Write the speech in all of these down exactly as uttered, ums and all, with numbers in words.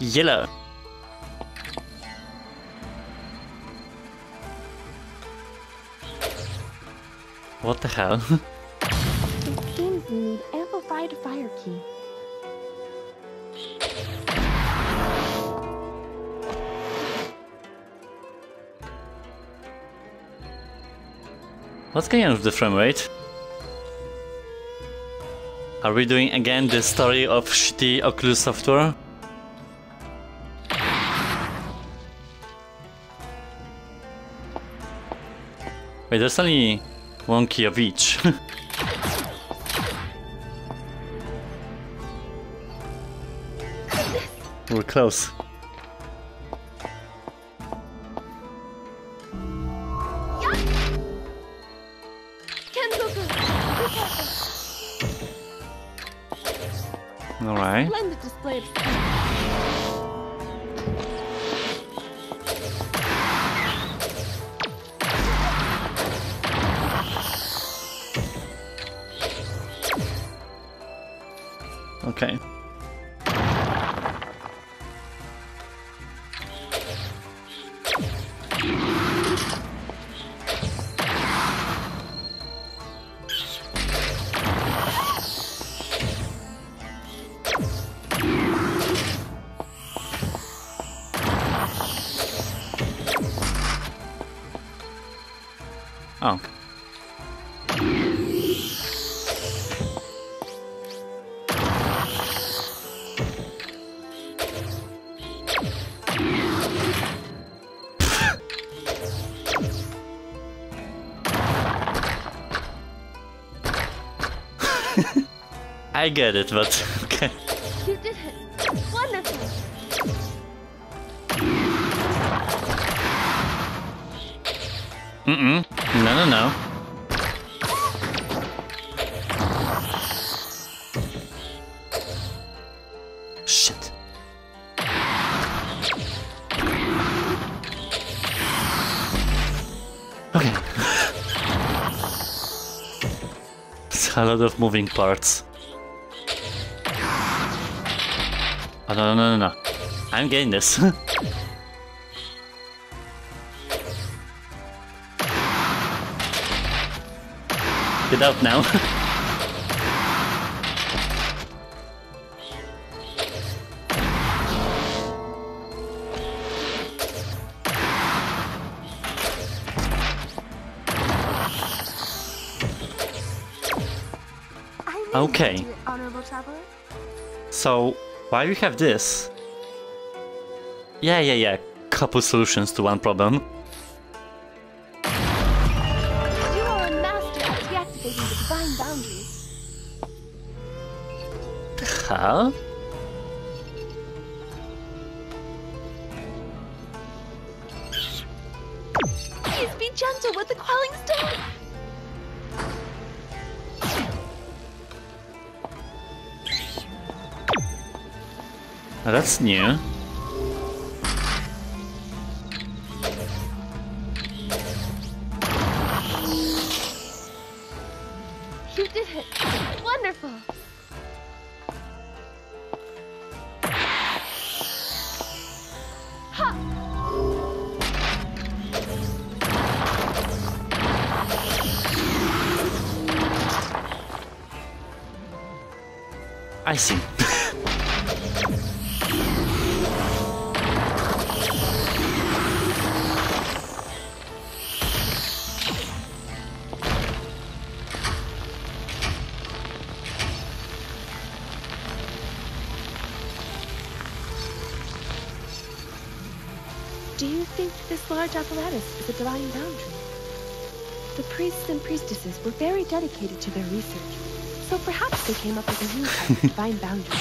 yellow. What the hell? It seems you need amplified fire key. What's going on with the frame rate? Are we doing again the story of shitty Oculus software? Wait, there's only one key of each. We're close. All right. Okay. Oh. I get it, but okay. You did it. Wonderful. Mm-mm. No, no, no. Shit. Okay. It's a lot of moving parts. Oh, no, no, no, no. I'm getting this. Get out now. Okay. So, why do we have this? Yeah, yeah, yeah. Couple solutions to one problem. You are a master at deactivating the divine boundaries. The hell? Please be gentle with the quelling stone. Oh, that's new. You did it. Wonderful. Ha. I see. Do you think this large apparatus is a divine boundary? The priests and priestesses were very dedicated to their research, so perhaps they came up with a new type of divine boundary.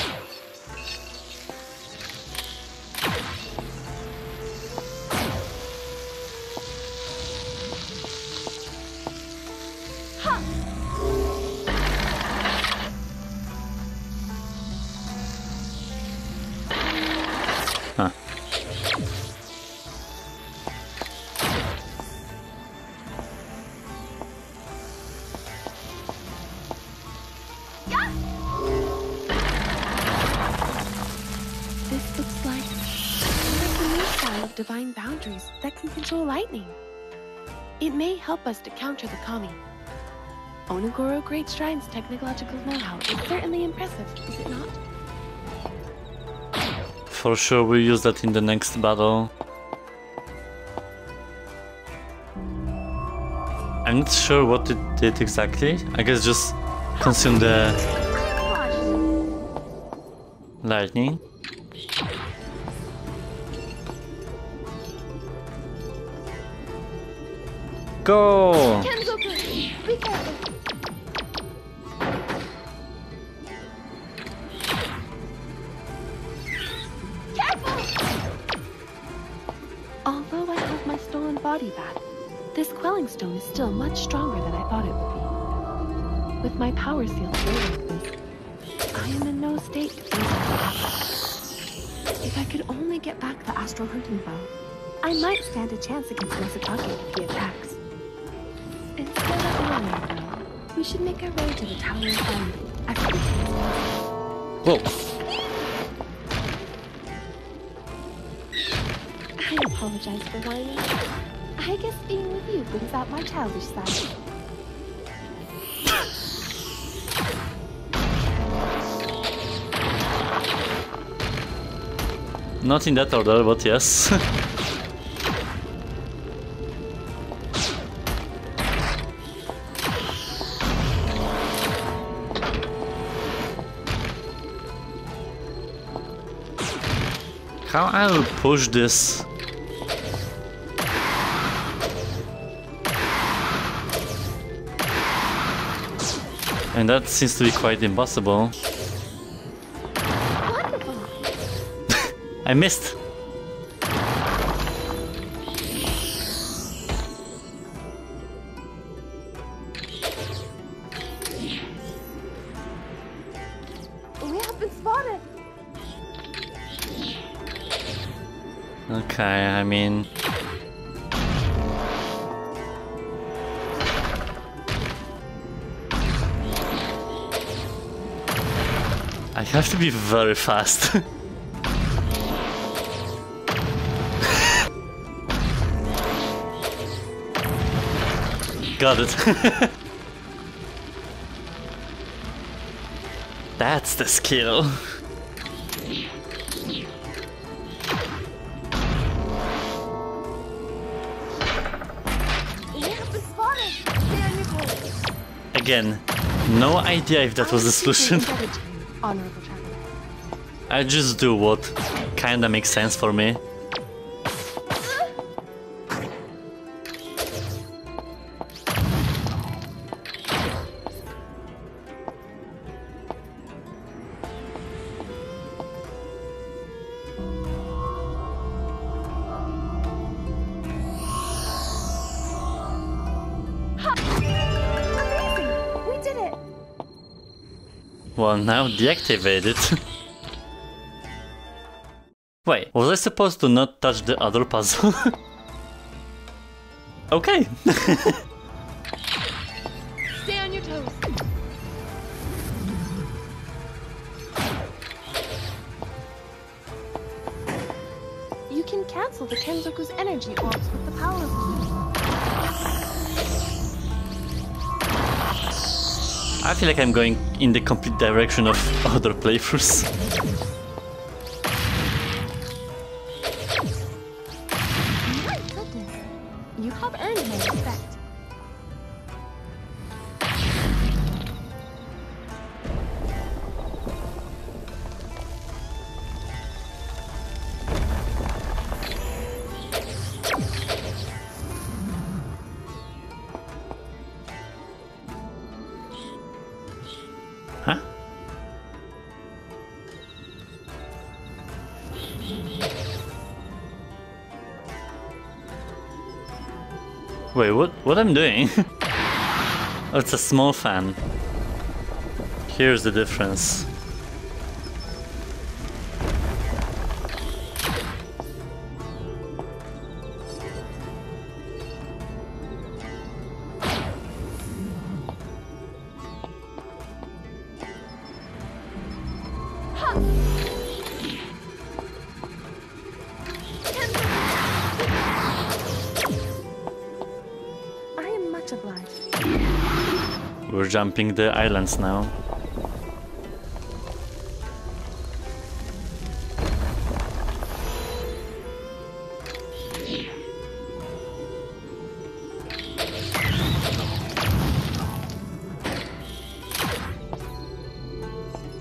This looks like divine boundaries that can control lightning. It may help us to counter the kami. Onogoro Great Shrine's technological know-how is certainly impressive, is it not? For sure, we'll use that in the next battle. I'm not sure what it did exactly. I guess just consume the lightning. Go! Although I have my stolen body back, this quelling stone is still much stronger than I thought it would be. With my power seal like this, I am in no state to face it. If I could only get back the astral hunting bow, I might stand a chance against Masatake if he attacks. Instead of running, though, we should make our way to the towering island after the Whoa! I apologize for whining. I guess being with you brings out my childish side. Not in that order, but yes. How I'll push this? And that seems to be quite impossible. I missed! We have been spotted! Okay, I mean... I have to be very fast. Got it. That's the skill. Again, no idea if that was the solution. I just do what kinda makes sense for me. Well, now deactivated. Wait, was I supposed to not touch the other puzzle? Okay. Stay on your toes. You can cancel the Kenzoku's energy orbs with the power key. I feel like I'm going in the complete direction of other playthroughs. My goodness, you have earned my respect. Wait, what, what I'm doing? Oh, it's a small fan. Here's the difference. jumping the islands now.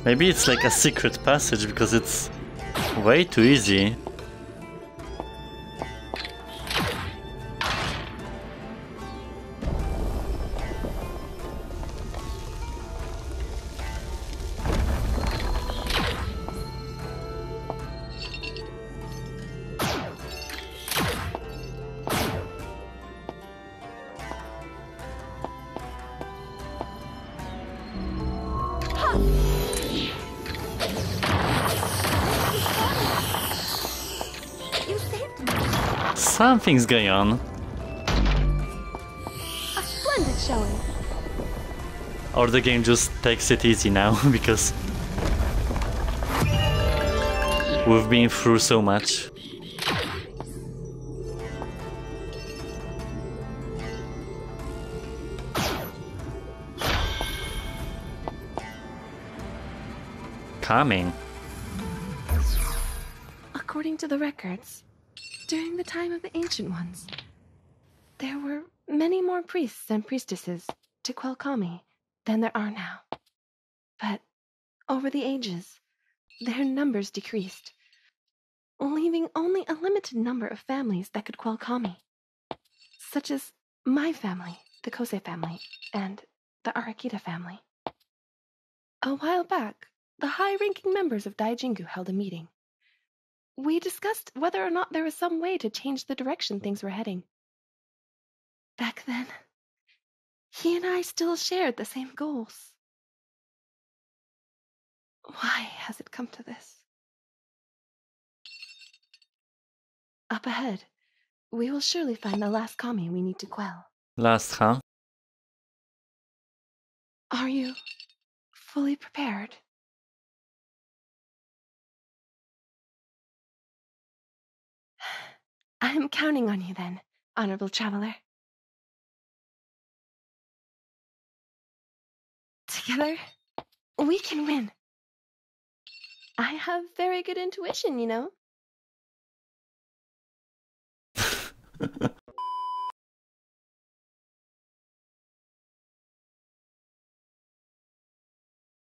Maybe it's like a secret passage because it's way too easy. Something's going on. A splendid showing. Or the game just takes it easy now because we've been through so much. Coming. According to the records, during the time of the Ancient Ones, there were many more priests and priestesses to quell kami than there are now. But over the ages, their numbers decreased, leaving only a limited number of families that could quell kami, such as my family, the Kosei family, and the Arakita family. A while back, the high-ranking members of Daijingu held a meeting. We discussed whether or not there was some way to change the direction things were heading. Back then, he and I still shared the same goals. Why has it come to this? Up ahead, we will surely find the last kami we need to quell. Last, huh? Are you fully prepared? I am counting on you then, Honorable Traveler. Together, we can win. I have very good intuition, you know.